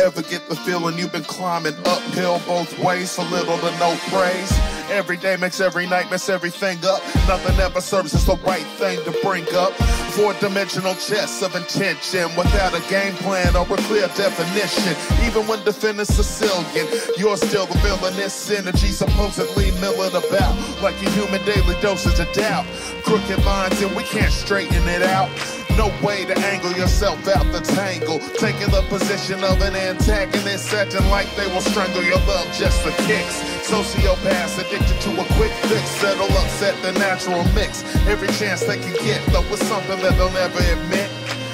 ever get the feeling you've been climbing uphill both ways, so little to no praise. Every day makes every night, mess everything up. Nothing ever serves as the right thing to bring up. Four-dimensional chess of intention without a game plan or a clear definition. Even when defending Sicilian, you're still the villainous energy supposedly milling about like your human daily dosage of doubt. Crooked lines and we can't straighten it out. No way to angle yourself out the tangle. Taking the position of an antagonist, acting like they will strangle your love just for kicks. Sociopaths addicted to a quick fix that'll upset the natural mix. Every chance they can get, though it's something that they'll never admit.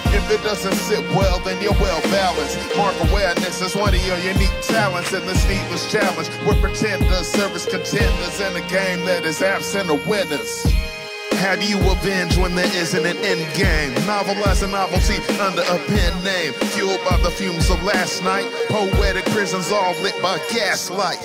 If it doesn't sit well, then you're well balanced. Mark awareness is one of your unique talents in this needless challenge. We're pretenders, service contenders in a game that is absent of winners. How do you avenge when there isn't an end game? Novelize a novelty under a pen name. Fueled by the fumes of last night. Poetic prisons all lit by gaslight.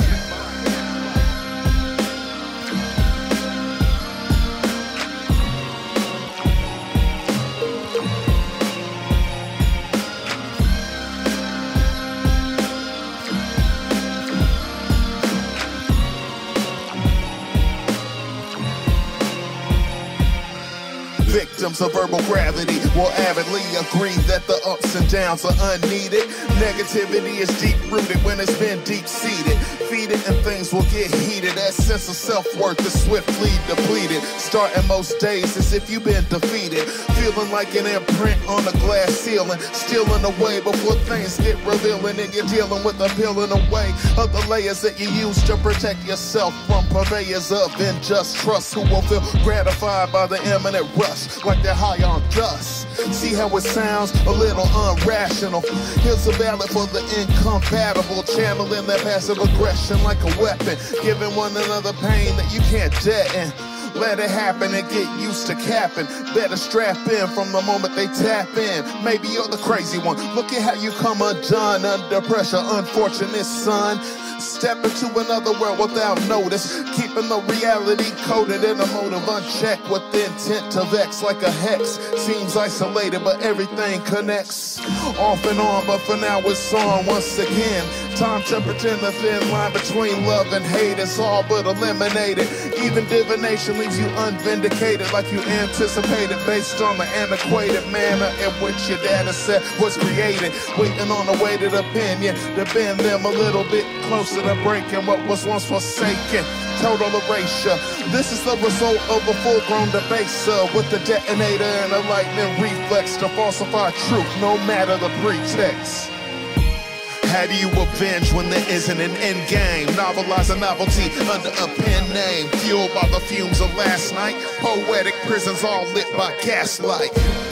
Victims of verbal gravity will avidly agree that the ups and downs are unneeded. Negativity is deep-rooted when it's been deep-seated. Feed it and things will get heated. That sense of self-worth is swiftly depleted. Starting most days as if you've been defeated. Feeling like an imprint on a glass ceiling. Stealing away before things get revealing. And you're dealing with the peeling away of the layers that you use to protect yourself from purveyors of unjust trust who will feel gratified by the imminent rush. Like they're high on dust. See how it sounds? A little irrational. Here's a ballad for the incompatible. Channeling that passive aggression like a weapon. Giving one another pain that you can't deaden. Let it happen and get used to capping. Better strap in from the moment they tap in. Maybe you're the crazy one. Look at how you come undone under pressure, unfortunate son. Step into another world without notice. Keeping the reality coded in a motive unchecked with intent to vex like a hex. Seems isolated, but everything connects. Off and on, but for now it's on once again. Time to pretend the thin line between love and hate is all but eliminated. Even divination leaves you unvindicated like you anticipated, based on the antiquated manner in which your data set was created. Waiting on a weighted opinion to bend them a little bit closer to breaking what was once forsaken. Total erasure. This is the result of a full-grown debaser with the detonator and a lightning reflex to falsify truth, no matter the pretext. How do you avenge when there isn't an end game? Novelize a novelty under a pen name. Fueled by the fumes of last night. Poetic prisons all lit by gaslight.